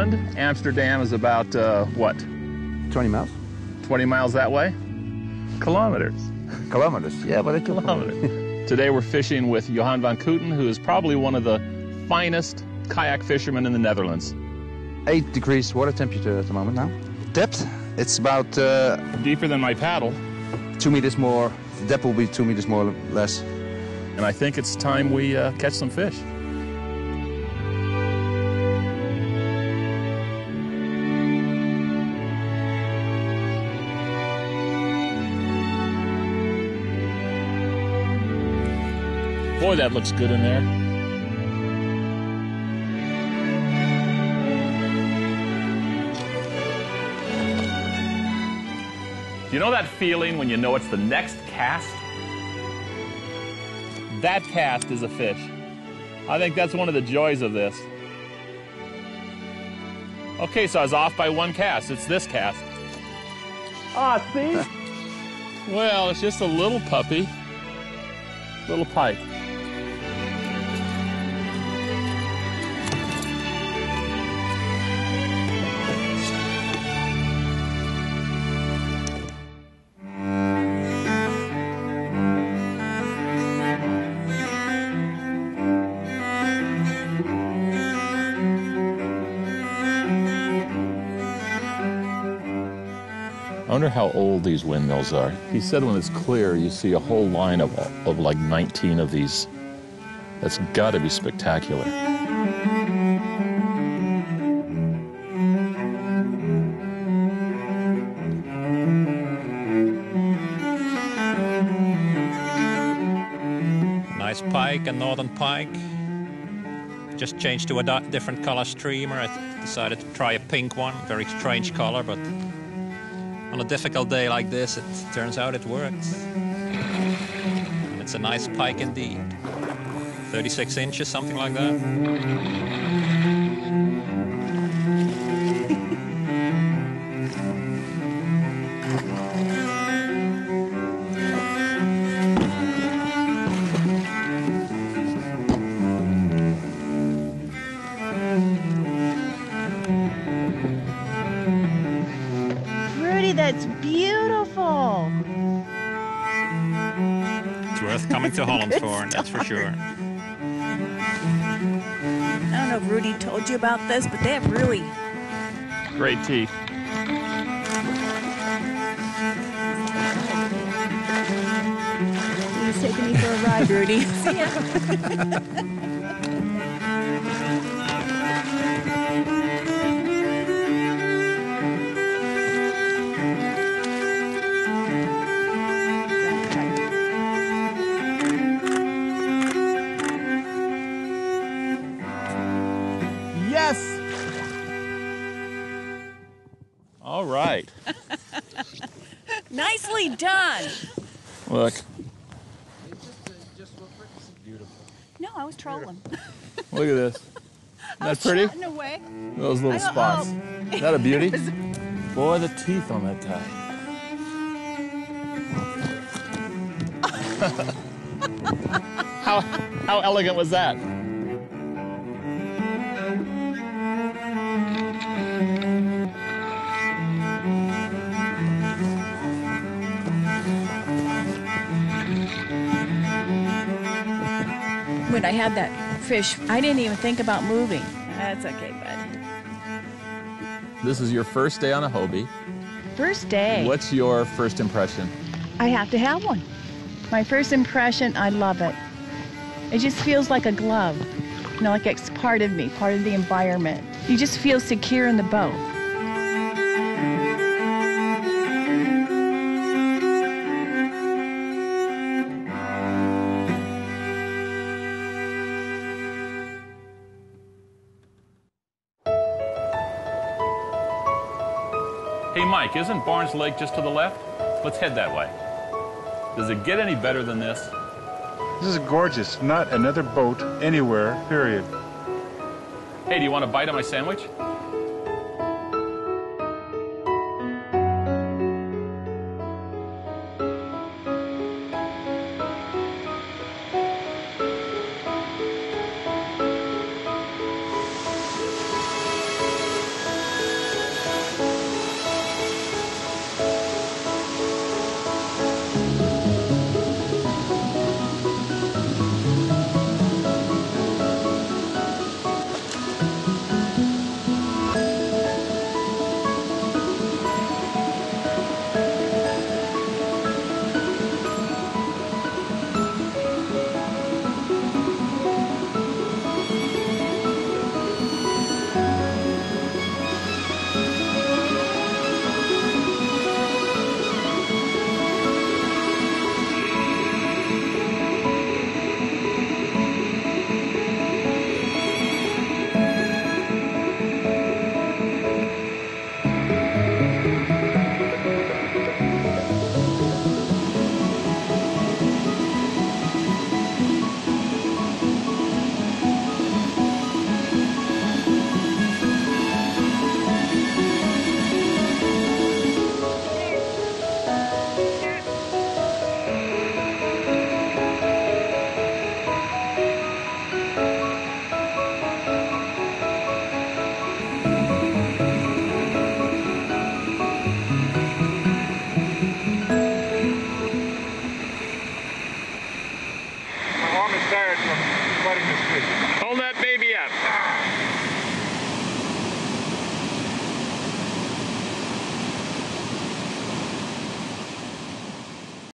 Holland. Amsterdam is about, what? 20 miles. 20 miles that way? Kilometers. Kilometers, yeah, but a kilometer. Today we're fishing with Johan van Kooten, who is probably one of the finest kayak fishermen in the Netherlands. 8 degrees water temperature at the moment now. Depth, it's about... deeper than my paddle. 2 meters more. The depth will be 2 meters more or less. And I think it's time we catch some fish. Boy, that looks good in there. You know that feeling when you know it's the next cast? That cast is a fish. I think that's one of the joys of this. Okay, so I was off by one cast. It's this cast. Ah, see? Well, it's just a little puppy. Little pike. I wonder how old these windmills are. He said when it's clear, you see a whole line of like 19 of these. That's gotta be spectacular. Nice pike, a northern pike. Just changed to a different color streamer. I decided to try a pink one, very strange color, but on a difficult day like this, it turns out it works. And it's a nice pike indeed. 36 inches, something like that. That's beautiful. It's worth coming to Holland for, that's for sure. I don't know if Rudy told you about this, but they have really great teeth. He's taking me for a ride, Rudy. See ya. All right. Nicely done. Look. Beautiful. No, I was trolling. Look at this. Isn't that pretty? Away. Those little spots. Is that a beauty? Boy, the teeth on that guy. How elegant was that? When I had that fish, I didn't even think about moving. That's okay, bud. This is your first day on a Hobie. First day. What's your first impression? I have to have one. My first impression, I love it. It just feels like a glove. You know, like it's part of me, part of the environment. You just feel secure in the boat. Hey, Mike, isn't Barnes Lake just to the left? Let's head that way. Does it get any better than this? This is gorgeous. Not another boat anywhere, period. Hey, do you want a bite of my sandwich? that baby